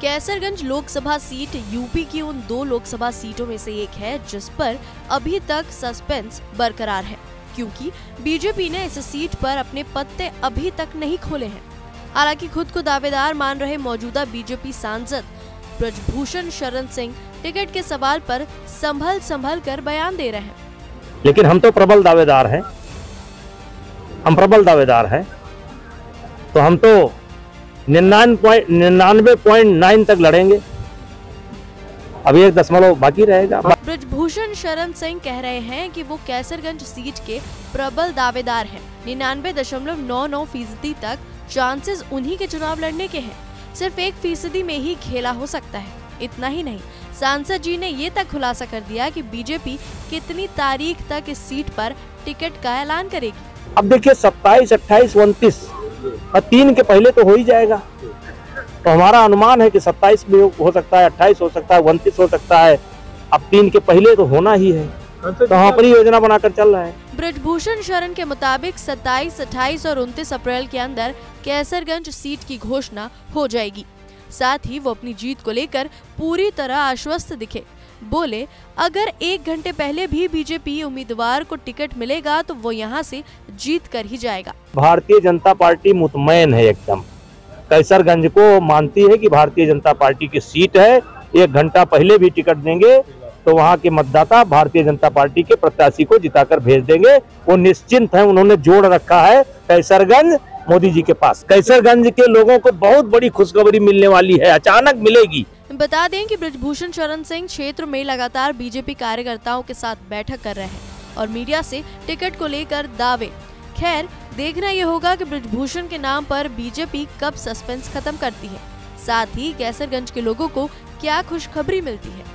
Kaiserganj Lok Sabha seat UP की उन दो लोकसभा सीटों में से एक है जिस पर अभी तक सस्पेंस बरकरार है, क्योंकि बीजेपी ने इस सीट पर अपने पत्ते अभी तक नहीं खोले हैं। हालांकि खुद को दावेदार मान रहे मौजूदा बीजेपी सांसद बृजभूषण शरण सिंह टिकट के सवाल पर संभल कर बयान दे रहे हैं। लेकिन हम तो प्रबल दावेदार हैं, तो हम तो 99.9 तक लड़ेंगे। अभी 1 दशमलव बाकी रहेगा। बृजभूषण शरण सिंह कह रहे हैं कि वो कैसरगंज सीट के प्रबल दावेदार हैं। 99.99% तक चांसेस उन्हीं के चुनाव लड़ने के हैं। सिर्फ 1% में ही खेला हो सकता है। इतना ही नहीं, सांसद जी ने ये तक खुलासा कर दिया कि बीजेपी कितनी तारीख तक इस सीट पर टिकट का ऐलान करेगी। अब देखिए 27, 28, 29 और 3 के पहले तो हो ही जाएगा, तो हमारा अनुमान है कि 27 भी हो सकता है, 28 हो सकता है, 29 हो सकता है। अब 3 के पहले तो होना ही है, तो हम अपनी योजना बनाकर चल रहे हैं। बृजभूषण शरण के मुताबिक 27, 28 और 29 अप्रैल के अंदर कैसरगंज सीट की घोषणा हो जाएगी। साथ ही वो अपनी जीत को लेकर पूरी तरह आश्वस्त दिखे। बोले, अगर 1 घंटे पहले भी बीजेपी उम्मीदवार को टिकट मिलेगा तो वो यहाँ से जीत कर ही जाएगा। भारतीय जनता पार्टी मुतमैन है एकदम, कैसरगंज को मानती है कि भारतीय जनता पार्टी की सीट है। 1 घंटा पहले भी टिकट देंगे तो वहाँ के मतदाता भारतीय जनता पार्टी के प्रत्याशी को जिताकर भेज देंगे। वो निश्चिंत है, उन्होंने जोड़ रखा है कैसरगंज मोदी जी के पास। कैसरगंज के लोगों को बहुत बड़ी खुशखबरी मिलने वाली है, अचानक मिलेगी। बता दें कि बृजभूषण शरण सिंह क्षेत्र में लगातार बीजेपी कार्यकर्ताओं के साथ बैठक कर रहे हैं और मीडिया से टिकट को लेकर दावे। खैर, देखना ये होगा कि बृजभूषण के नाम पर बीजेपी कब सस्पेंस खत्म करती है, साथ ही कैसरगंज के लोगों को क्या खुशखबरी मिलती है।